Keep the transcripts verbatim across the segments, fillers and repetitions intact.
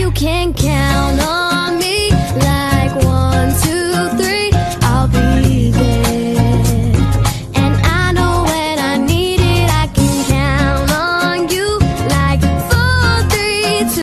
You can count on me, like one, two, three, I'll be there. And I know when I need it, I can count on you, like four, three, two.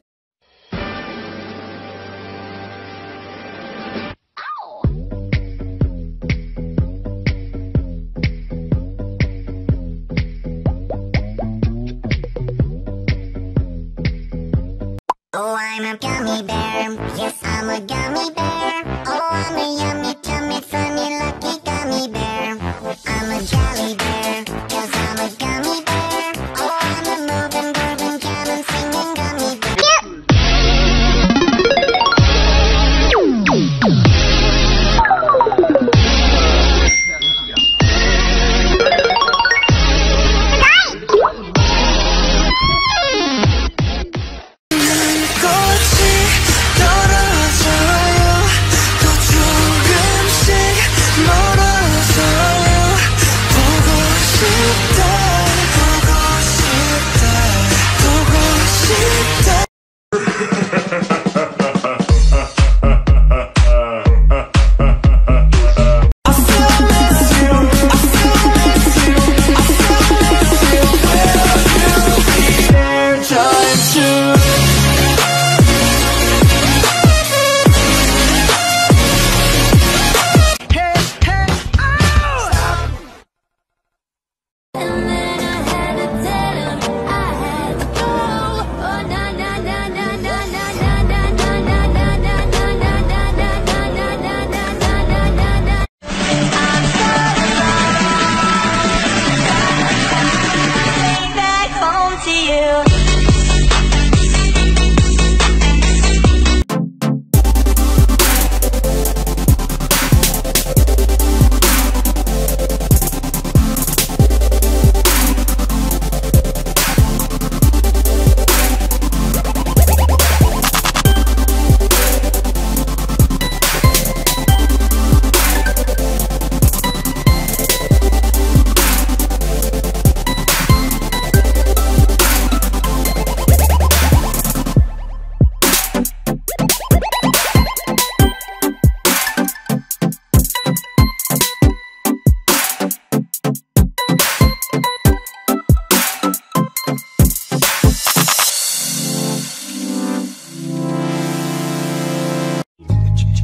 Oh, I'm a gummy bear, yes, I'm a gummy bear. Oh, I'm a yummy, tummy, funny, lucky gummy bear. I'm a jolly bear, yes, I'm a gummy bear. Oh, I'm a moving, grooving, jamming, singing gummy bear.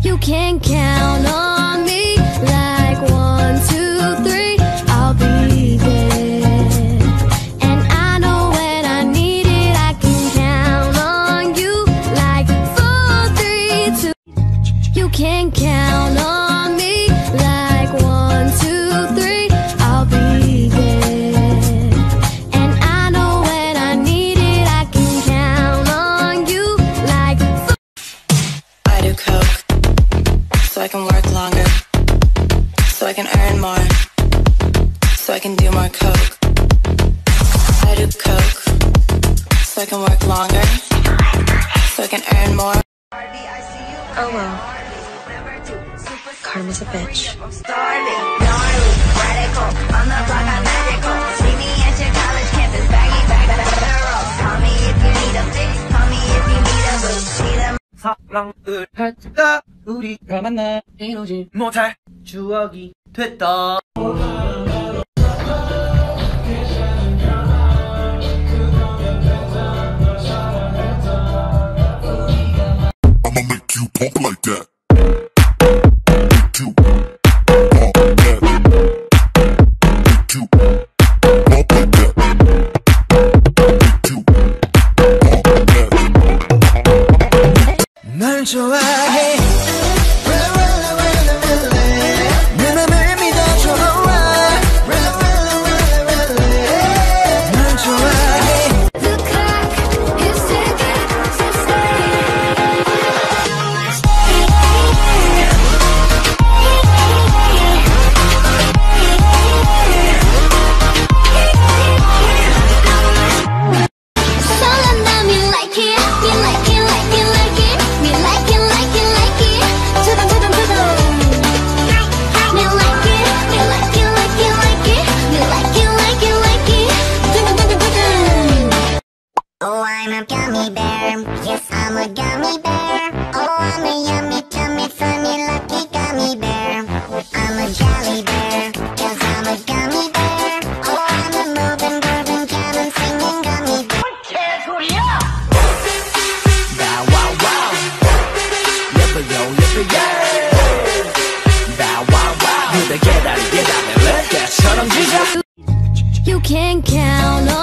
You can count on me, like one, two, three, I'll be there. And I know when I need it, I can count on you, like four, three, two. You can count on me, like one, two, three, I'll be there. And I know when I need it, I can count on you, like four. I do coke so I can work longer, so I can earn more, so I can do more coke. I do coke, so I can work longer, so I can earn more. Oh well, karma's a bitch. On the block, I'm magical. See me at your college campus, baggy bag, better roll. Call me if you need a fix, call me if you need a boost. See them. 사랑을 했다. 우리가 만나 이루지 못할 추억이 됐다. I'ma make you pop like that. Make you pop like that. Make you pop like that. Make you pop like that. 날 좋아해. Oh, I'm a gummy bear, yes, I'm I'm a gummy bear. Oh, I'm a yummy, tummy, funny, lucky gummy bear. I'm a jolly bear, 'cause I'm a gummy bear. Oh, I'm a moving, grooving, jamming, singing gummy bear. Bow wow wow, yippee yo, yippee yay. Bow wow wow, you get out, get out, and let that shut up. You can count on.